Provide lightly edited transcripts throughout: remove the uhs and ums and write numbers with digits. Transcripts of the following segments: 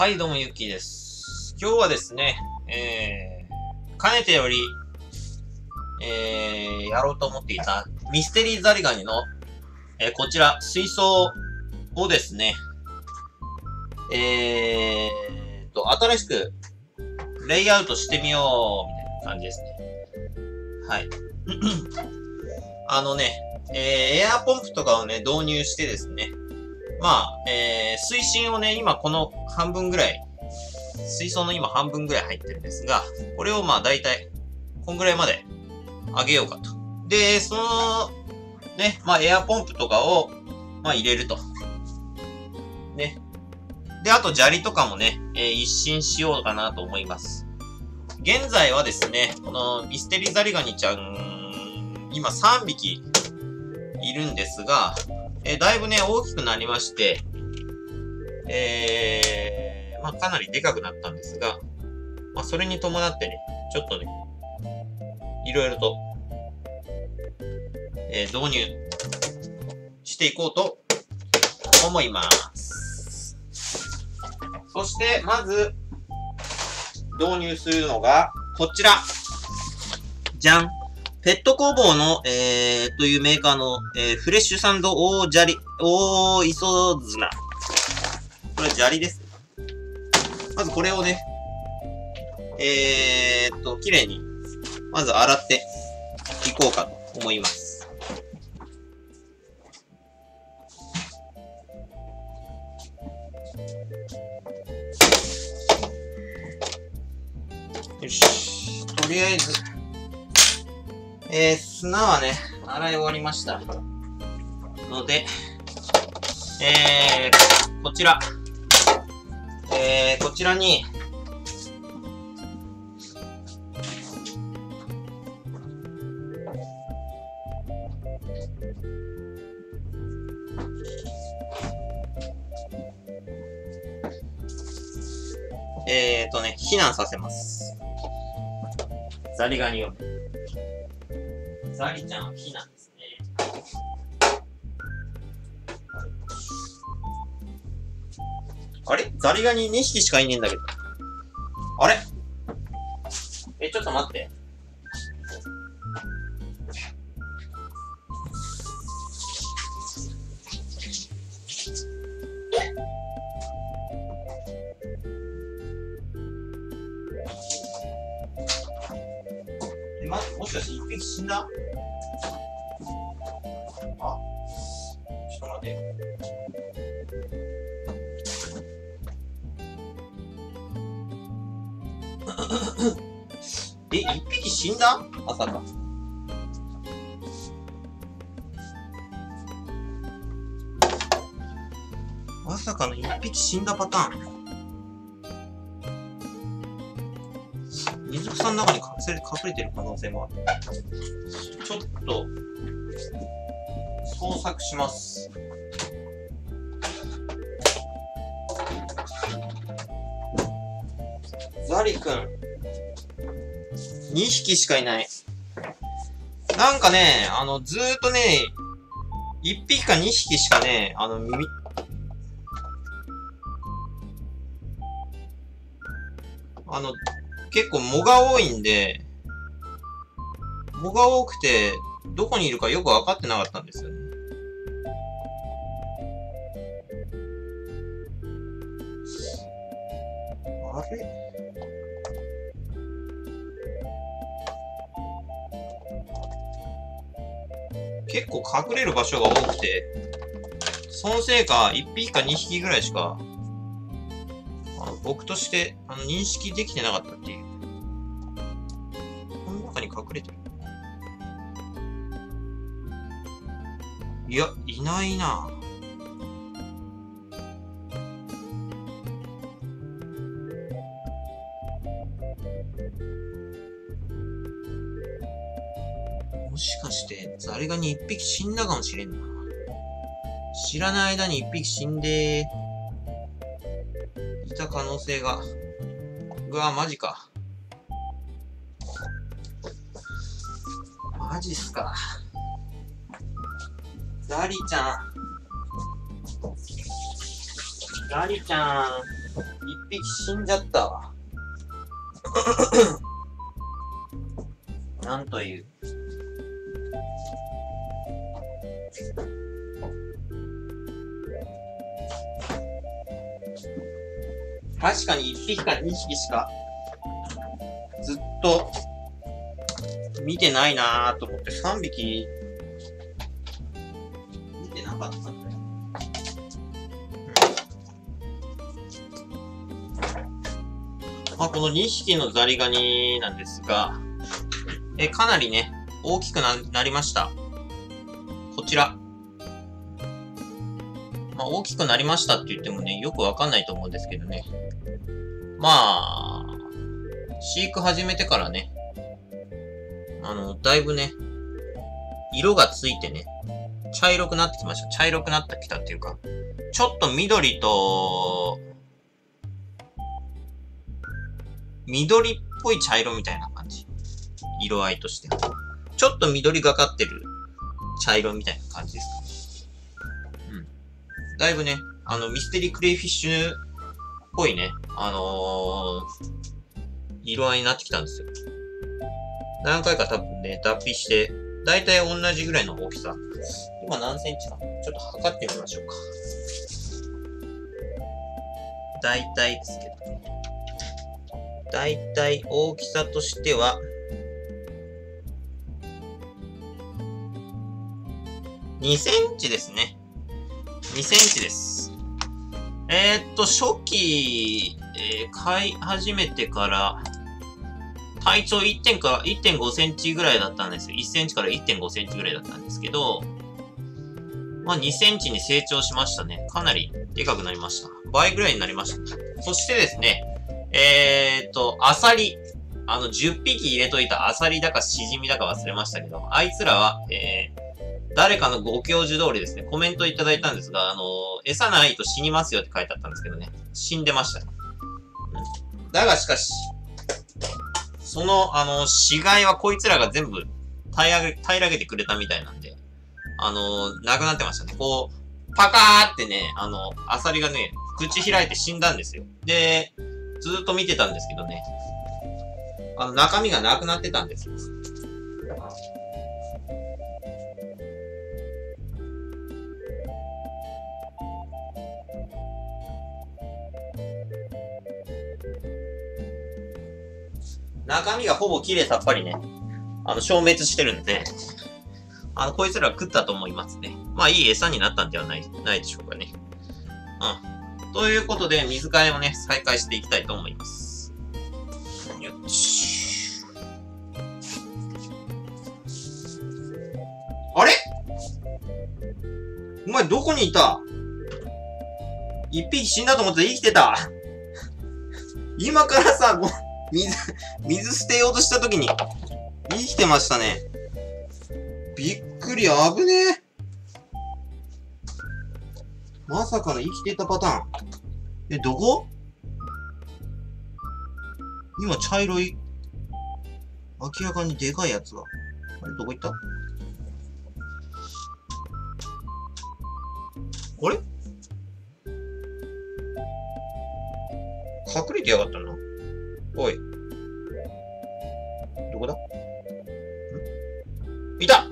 はい、どうもゆっきーです。今日はですね、かねてより、やろうと思っていたミステリーザリガニの、こちら、水槽をですね、新しくレイアウトしてみよう、みたいな感じですね。はい。エアーポンプとかをね、導入してですね、水深をね、今この半分ぐらい、水槽の今半分ぐらい入ってるんですが、これを大体、こんぐらいまで上げようかと。で、その、ね、エアポンプとかを、入れると。ね。で、あと砂利とかもね、一新しようかなと思います。現在はですね、このミステリーザリガニちゃん、今3匹いるんですが、だいぶね、大きくなりまして、かなりでかくなったんですが、それに伴ってね、ちょっとね、いろいろと、導入していこうと思います。そして、まず、導入するのが、こちら。じゃん。ペット工房の、というメーカーの、フレッシュサンド大砂利、大磯砂。これは砂利です。まずこれをね、綺麗に、まず洗っていこうかと思います。よし。とりあえず、砂はね、洗い終わりました。ので、こちら。こちらに、避難させます。ザリガニを。ザリちゃんは避難ですね。あれザリガニ2匹しかいねえんだけど。あれちょっと待って。もしかして1匹死んだ？ちょっと待て。1匹死んだ？まさか。まさかの1匹死んだパターン。水草の中に隠れてる可能性もある。ちょっと、捜索します。ザリくん。2匹しかいない。なんかね、ずーっとね、1匹か2匹しかね、結構藻が多いんで、藻が多くて、どこにいるかよく分かってなかったんですよね。あれ？結構隠れる場所が多くて、そのせいか1匹か2匹ぐらいしか、僕として認識できてなかったっていう。この中に隠れてる。いや、いないな。もしかして、ザリガニ1匹死んだかもしれんな。知らない間に1匹死んでー。可能性が。うわ、マジか。マジっすか。ザリちゃん。ザリちゃん。一匹死んじゃったわ。なんという。確かに1匹か2匹しかずっと見てないなぁと思って、3匹見てなかったんだよ。まあ、この2匹のザリガニなんですが、かなりね、大きく なりました。こちら。まあ、大きくなりましたって言ってもね、よくわかんないと思うんですけどね。まあ、飼育始めてからね、だいぶね、色がついてね、茶色くなってきました。茶色くなってきたっていうか、ちょっと緑っぽい茶色みたいな感じ。色合いとして。ちょっと緑がかってる茶色みたいな感じですかね。だいぶね、ミステリークレイフィッシュっぽいね、色合いになってきたんですよ。何回か多分ね、脱皮して、だいたい同じぐらいの大きさ。今何センチかちょっと測ってみましょうか。だいたいですけどね。だいたい大きさとしては、2センチですね。2センチです。初期、飼い始めてから、体長 1.5 センチぐらいだったんですよ。1センチから 1.5 センチぐらいだったんですけど、まあ2センチに成長しましたね。かなりでかくなりました。倍ぐらいになりました。そしてですね、アサリ。10匹入れといたアサリだかシジミだか忘れましたけど、あいつらは、誰かのご教授通りですね、コメントいただいたんですが、餌ないと死にますよって書いてあったんですけどね、死んでました。だがしかし、その、死骸はこいつらが全部平らげてくれたみたいなんで、なくなってましたね。こう、パカーってね、アサリがね、口開いて死んだんですよ。で、ずーっと見てたんですけどね、中身がなくなってたんですよ。中身がほぼ綺麗さっぱりね、消滅してるんで、こいつら食ったと思いますね。まあ、いい餌になったんではないでしょうかね。うん。ということで、水替えをね、再開していきたいと思います。よっしょ。あれ？お前どこにいた？一匹死んだと思って生きてた。今からさ、水捨てようとしたときに、生きてましたね。びっくり、あぶねえ。まさかの生きてたパターン。どこ？今、茶色い。明らかにでかいやつが。あれ、どこ行った？あれ？隠れてやがったな。おい。どこだ？ん？いた！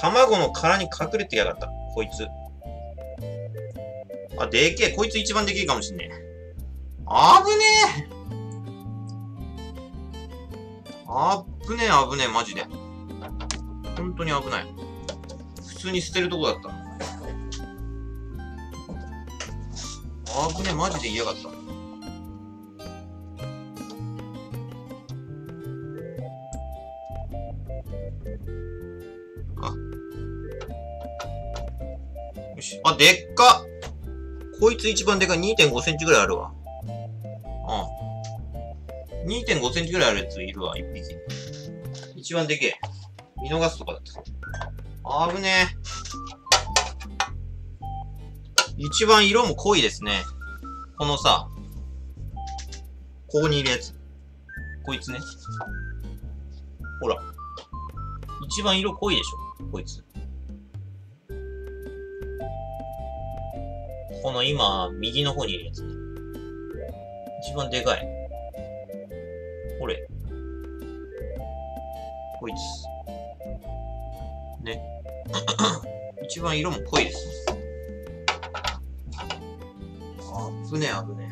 卵の殻に隠れてやがった。こいつ。あ、でけえ。こいつ一番でけえかもしんねえ。あぶねえ！あぶねえ、あぶねえ、マジで。本当に危ない。普通に捨てるとこだった。あぶねえ、マジで嫌がった。あ、でっか！こいつ一番でかい。2.5 センチぐらいあるわ。うん。2.5 センチぐらいあるやついるわ、一匹。一番でけえ。見逃すとかだった。あぶねえ。一番色も濃いですね。このさ、ここにいるやつ。こいつね。ほら。一番色濃いでしょ、こいつ。この今、右の方にいるやつね。一番でかい。これ。こいつ。ね。一番色も濃いです。あぶねあぶね。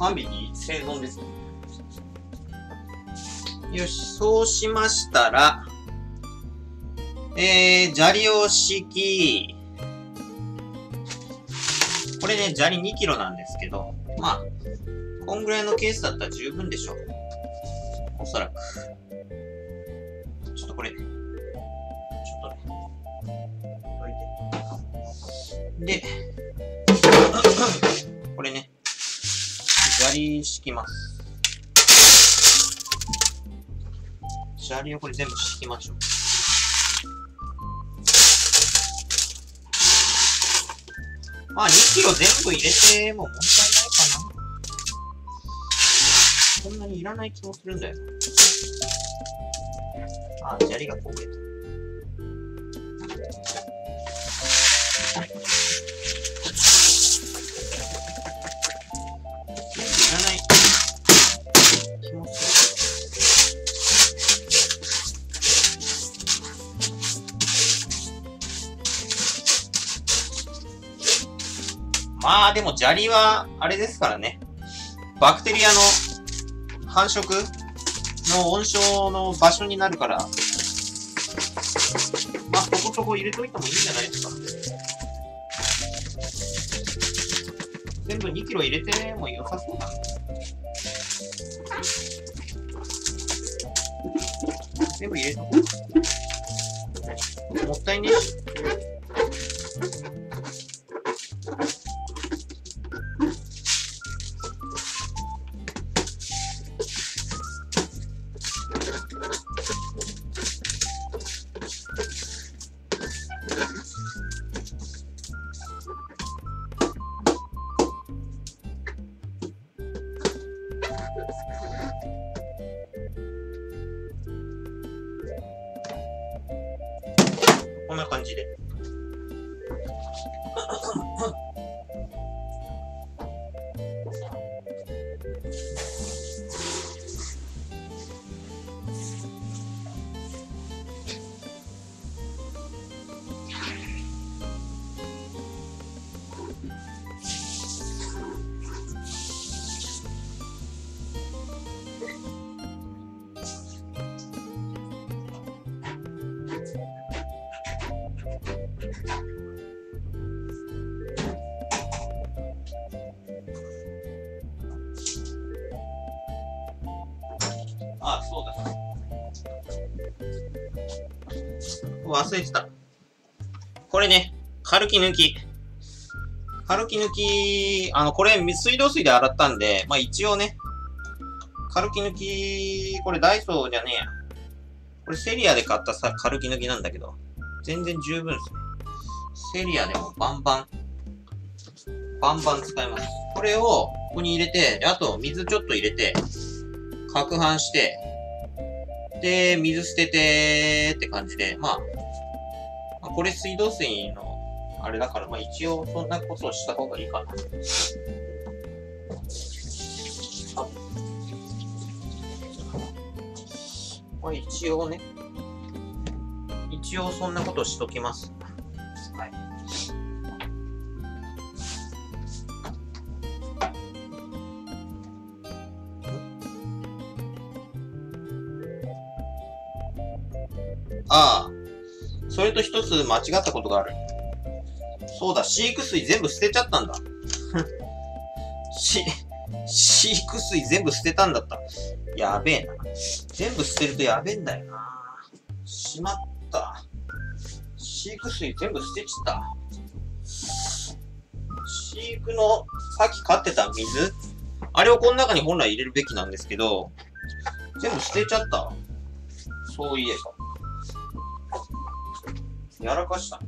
3匹生存ですね。よし、そうしましたら、砂利を敷き、これね、砂利2キロなんですけど、まあ、こんぐらいのケースだったら十分でしょう。おそらく。ちょっとこれ、ちょっとね、置いて。で、これね、砂利敷きます。砂利をこれ全部敷きましょう。まあ、2キロ全部入れても問題ないかな。そんなにいらない気もするんだよ。あ、砂利がこぼれた。いらない気もする。まあでも砂利はあれですからね。バクテリアの繁殖の温床の場所になるから、まあそこそこ入れといてもいいんじゃないですか。全部2キロ入れても良さそうだね。全部入れとこう。もったいねこんな感じで。あ、そうだ。忘れてた。これね、軽き抜き。軽き抜き、これ水道水で洗ったんで、まあ一応ね、軽き抜き、これダイソーじゃねえや。これセリアで買ったさ、軽き抜きなんだけど、全然十分ですね。セリアでもバンバン使えます。これをここに入れて、あと水ちょっと入れて、攪拌して、で、水捨ててって感じで、まあ、これ水道水のあれだから、まあ一応そんなことをした方がいいかな。まあ一応ね、一応そんなことをしときます。はい。ああ、それと一つ間違ったことがある。そうだ、飼育水全部捨てちゃったんだ。飼育水全部捨てたんだった。やべえな。全部捨てるとやべえんだよな。しまった。飼育水全部捨てちった。飼育のさっき飼ってた水、あれをこの中に本来入れるべきなんですけど、全部捨てちゃった。そういえば。やらかした。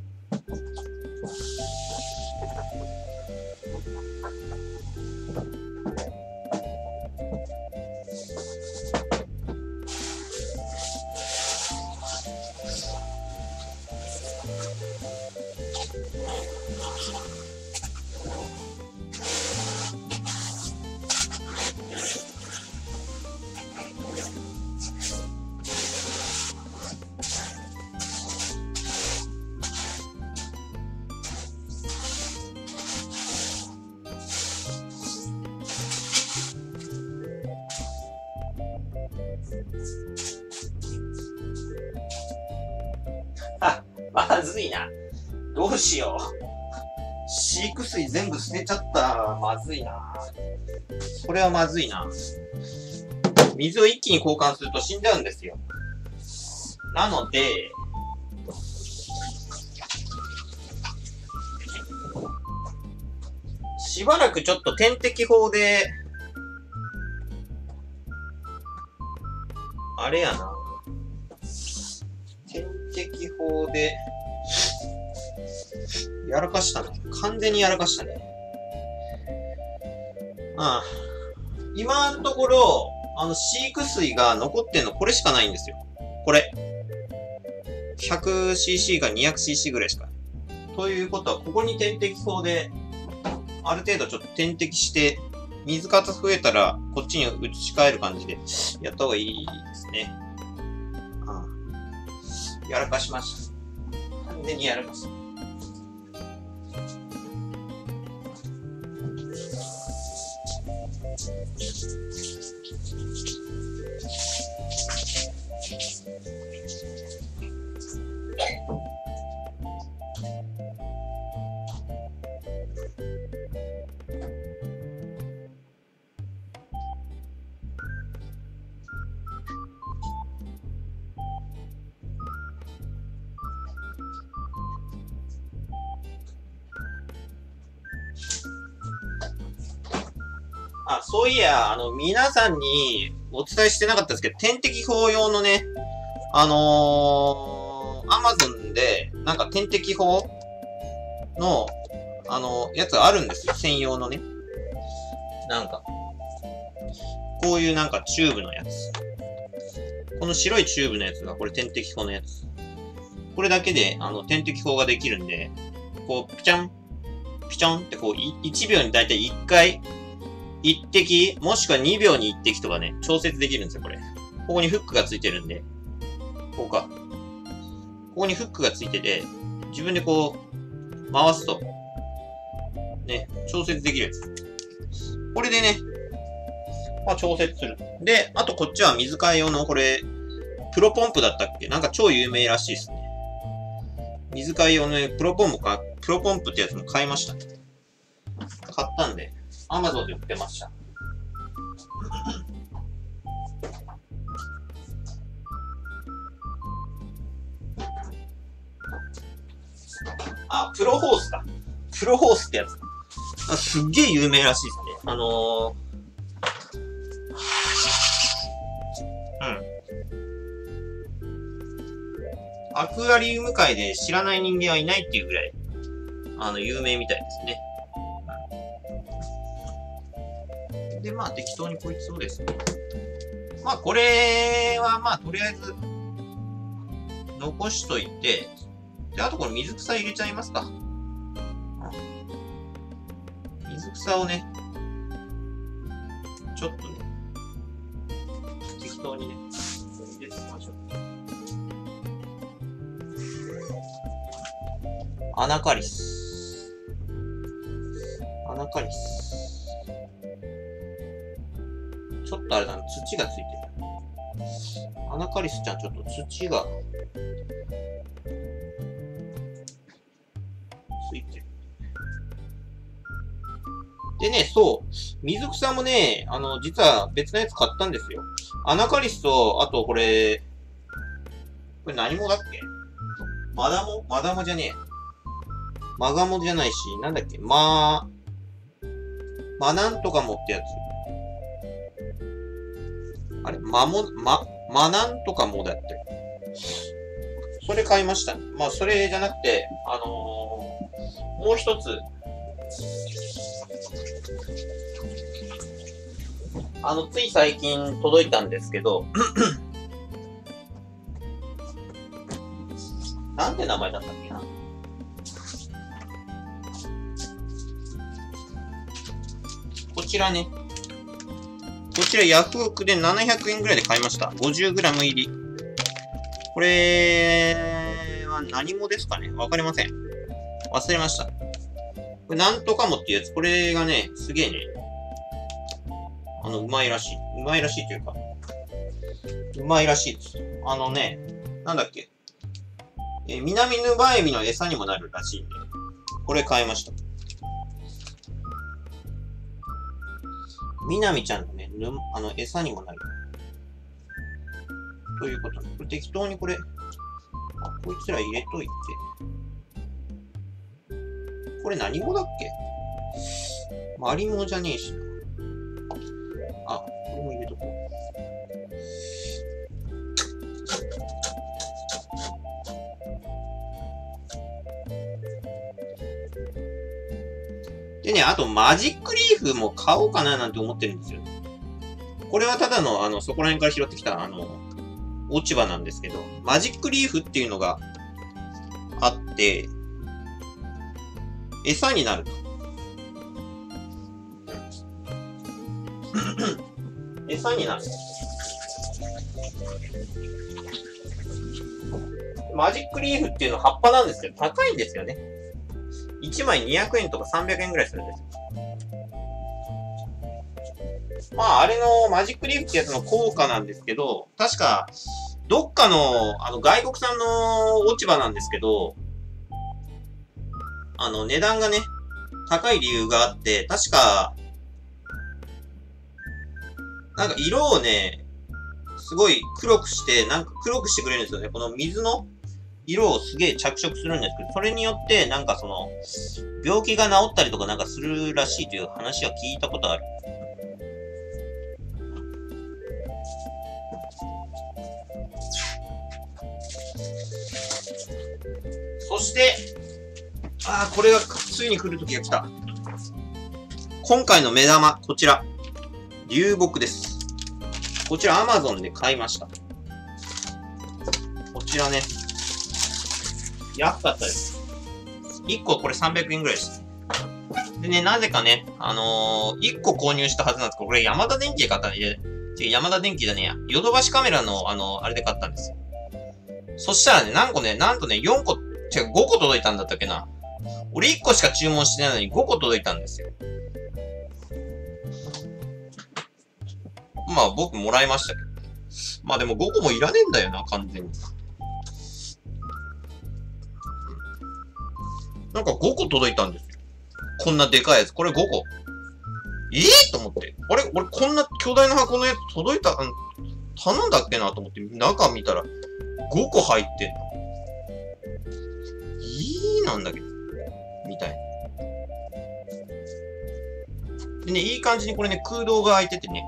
まずいな。どうしよう。飼育水全部捨てちゃったらまずいな。これはまずいな。水を一気に交換すると死んじゃうんですよ。なので、しばらくちょっと点滴法で、あれやな。点滴法で、やらかしたね。完全にやらかしたね。うん。今のところ、飼育水が残ってんのこれしかないんですよ。これ。100cc か 200cc ぐらいしかない。ということは、ここに点滴法で、ある程度ちょっと点滴して、水かた増えたら、こっちに移し替える感じで、やった方がいいですね。うん。やらかしました。完全にやらかした。あ、そういや、皆さんにお伝えしてなかったですけど、点滴法用のね、Amazon で、なんか点滴法の、やつあるんですよ。専用のね。なんか、こういうなんかチューブのやつ。この白いチューブのやつが、これ点滴法のやつ。これだけで、点滴法ができるんで、こう、ピチャン、ピチャンってこう、1秒にだいたい1回、一滴、もしくは2秒に1滴とかね、調節できるんですよ、これ。ここにフックがついてるんで、こうか。ここにフックがついてて、自分でこう、回すと、ね、調節できるやつ。これでね、まあ調節する。で、あとこっちは水替え用の、これ、プロポンプだったっけ？なんか超有名らしいですね。水替え用のプロポンプってやつも買いましたね。買ったんで。Amazon で売ってました。あ、プロホースだ。プロホースってやつ。あ、すっげえ有名らしいですね。うん。アクアリウム界で知らない人間はいないっていうぐらい、有名みたいですね。で、まあ、適当にこいつをですね。まあ、これは、まあ、とりあえず、残しといて、で、あとこれ水草入れちゃいますか。水草をね、ちょっとね、適当にね、入れていきましょう。アナカリス。アナカリス。ちょっとあれだな、土がついてる。アナカリスちゃん、ちょっと土がついてる。でね、そう。水草もね、実は別のやつ買ったんですよ。アナカリスと、あとこれ何もだっけ？マダモじゃねえ。マガモじゃないし、なんだっけ？マなんとかもってやつ。あれなんとかもだって。それ買いましたね。まあ、それじゃなくて、もう一つ。つい最近届いたんですけど、なんて名前だったっけな。こちらね。こちらヤフオクで700円ぐらいで買いました。50g 入り。これは何もですかね？わかりません。忘れました。これなんとかもっていうやつ。これがね、すげえね。うまいらしい。うまいらしいというか。うまいらしいです。ね、なんだっけ。南ヌバエビの餌にもなるらしいんで、これ買いました。南ちゃんのね、餌にもなる。ということで、これ適当にこれ、あ、こいつら入れといて。これ何語だっけ？マリモじゃねえしな。あ、これも入れとこう。でね、あとマジックリーフも買おうかななんて思ってるんですよ。これはただの、そこら辺から拾ってきた、落ち葉なんですけど、マジックリーフっていうのがあって、餌になると。餌になる。マジックリーフっていうのは葉っぱなんですけど、高いんですよね。1枚200円とか300円ぐらいするんですよ。まあ、あれのマジックリーフってやつの効果なんですけど、確か、どっかの、外国産の落ち葉なんですけど、値段がね、高い理由があって、確か、なんか色をね、すごい黒くして、なんか黒くしてくれるんですよね。この水の色をすげえ着色するんですけど、それによって、なんか病気が治ったりとかなんかするらしいという話は聞いたことある。そして、ああ、これがついに来る時が来た。今回の目玉、こちら。流木です。こちら Amazon で買いました。こちらね。安かったです。1個これ300円ぐらいです。でね、なぜかね、1個購入したはずなんですけど、これヤマダ電機で買ったんで、ヤマダ電機じゃねえや。ヨドバシカメラの、あれで買ったんですよ。そしたらね、何個ね、なんとね、4個、違う、5個届いたんだったっけな。俺1個しか注文してないのに5個届いたんですよ。まあ僕もらいましたけど。まあでも5個もいらねえんだよな、完全に。なんか5個届いたんですよ。こんなでかいやつ。これ5個。と思って。あれ俺こんな巨大な箱のやつ届いた、頼んだっけなと思って中見たら5個入ってんの。なんだけど。みたいな。でね、いい感じにこれね、空洞が開いててね。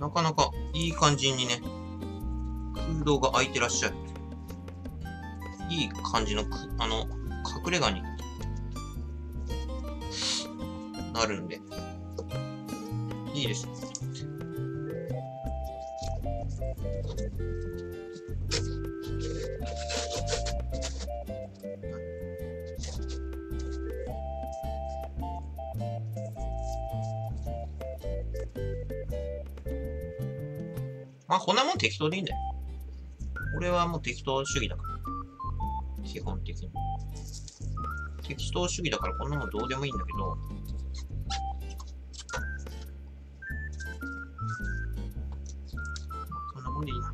なかなかいい感じにね、空洞が開いてらっしゃる。いい感じの、隠れ家になるんで、いいですね。まあ、こんなもん適当でいいんだよ。俺はもう適当主義だから。基本的に。適当主義だからこんなもんどうでもいいんだけど。こんなもんでいいな。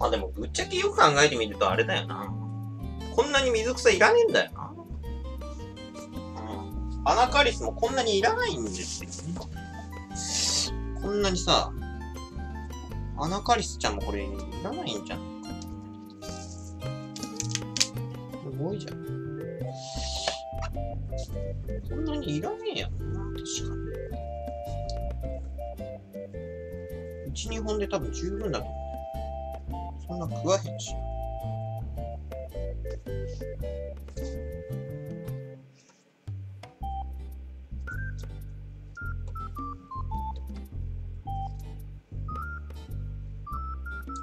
まあでもぶっちゃけよく考えてみるとあれだよな。こんなに水草いらねえんだよな。アナカリスもこんなにいらないんですよね。こんなにさ、アナカリスちゃんもこれいらないんじゃん。すごいじゃん。こんなにいらねえやんな、確かに。1、2本で多分十分だと思う。そんな食わへんし。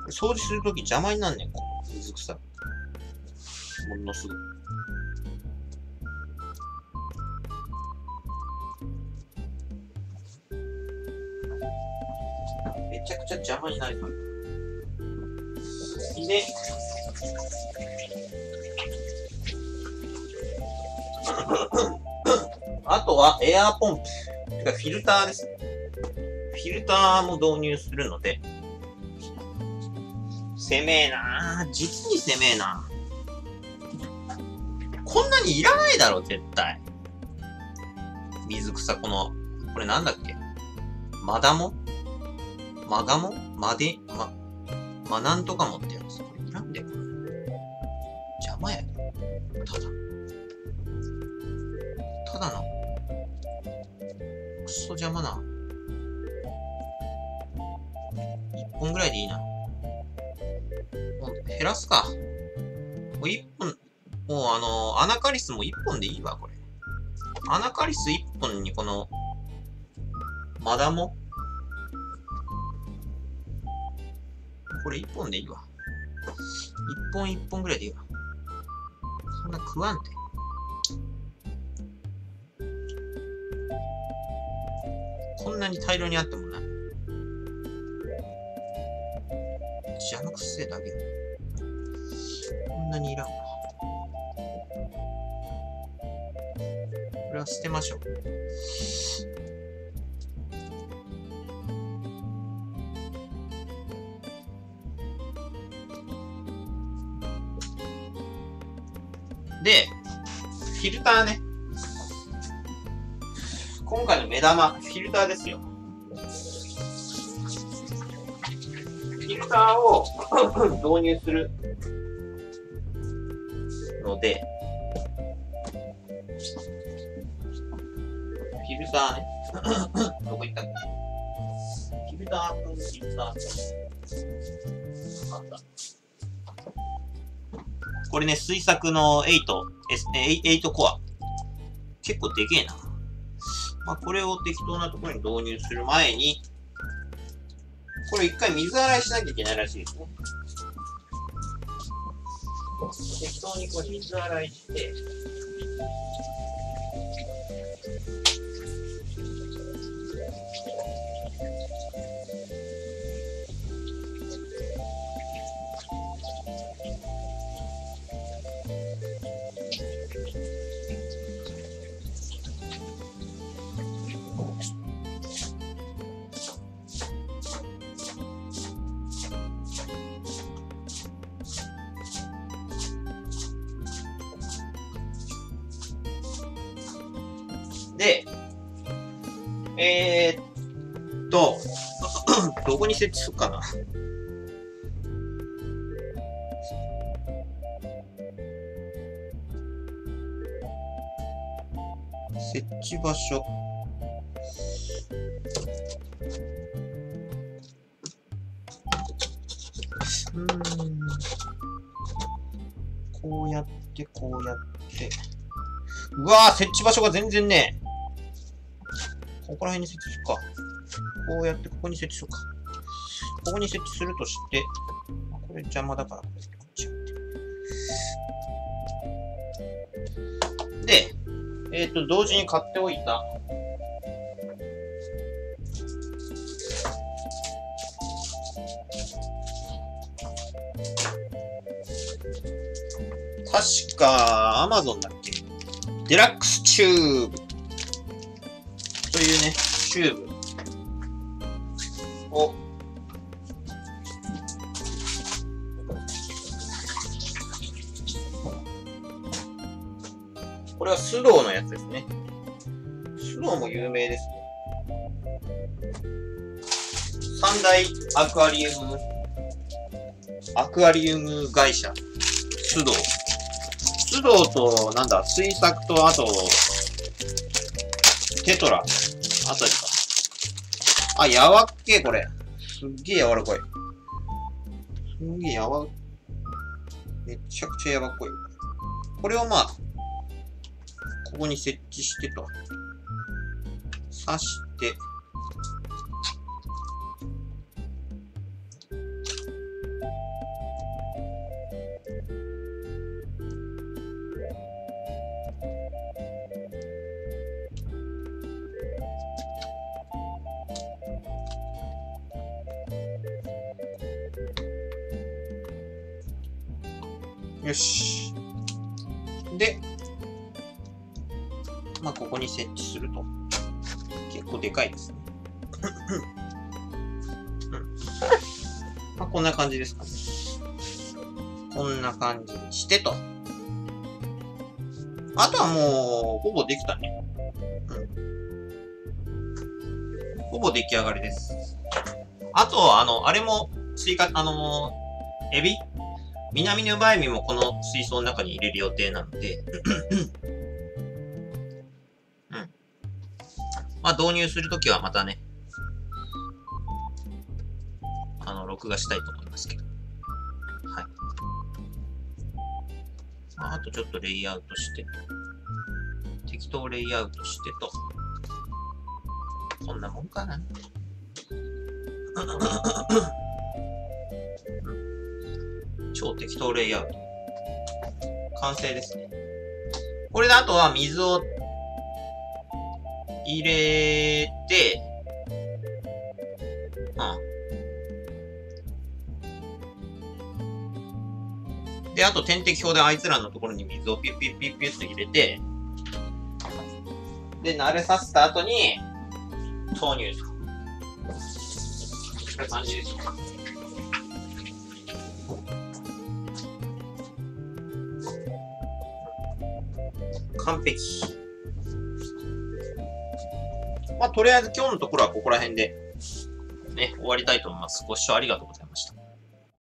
掃除するとき邪魔になんねん、この水草。もうんなすぐ。めちゃくちゃ邪魔になるから。ひね。あとはエアーポンプ。てかフィルターですね。フィルターも導入するので。せめえなぁ。実にせめえなぁ。こんなにいらないだろ、絶対。水草、この、これなんだっけ？マダモ？マガモ？マデ、マ、マなんとかもってやつ。これいらんだよ。邪魔やで。ただ。ただな。くそ邪魔な。1本ぐらいでいいな。減らすか。もう1本、もうアナカリスも1本でいいわ、これ。アナカリス1本にこの、マダモ。これ1本でいいわ。1本1本ぐらいでいいわ。そんな食わんて。こんなに大量にあってもな。邪魔くせえだけ。こんなにいらんわ。これは捨てましょう。で、フィルターね。今回の目玉、フィルターですよ。フィルターを導入するので、フィルターね。どこ行ったっけ？フィルター君、フィルター君。あった。これね、水作の8コア。結構でけえな。まあ、これを適当なところに導入する前に、これ一回水洗いしなきゃいけないらしいですね。適当にこれ水洗いして、で、どこに設置するかな。設置場所。こうやって、こうやって。うわぁ、設置場所が全然ねえ。ここら辺に設置しようか。こうやってここに設置しようか。ここに設置するとして、これ邪魔だから、こっちやって。で、同時に買っておいた。確か、Amazon だっけ？デラックスチューブ。というね、チューブをこれは須藤のやつですね。須藤も有名ですね。三大アクアリウム会社須藤となんだ水作とあとテトラあたりか。あ、やわっけ、これ。すっげえ柔らかい。すんげえやわ、めちゃくちゃやわっこい。これをまあ、ここに設置してと。刺して。よし。で、まあ、ここに設置すると。結構でかいですね。まあ、こんな感じですかね。こんな感じにしてと。あとはもう、ほぼできたね。うん。ほぼ出来上がりです。あと、あれも、追加、エビ南ヌバエビもこの水槽の中に入れる予定なので、うん。まあ、導入するときはまたね、録画したいと思いますけど。はい。まあ、あとちょっとレイアウトして、適当レイアウトしてと、こんなもんかな。超適当レイアウト。完成ですね。これであとは水を入れて、うん。で、あと点滴表であいつらのところに水をピュッピュッピュッピュッと入れて、で、慣れさせた後に投入する。こんな感じです。完璧。まあ、とりあえず今日のところはここら辺で、ね、終わりたいと思います。ご視聴ありがとうございます。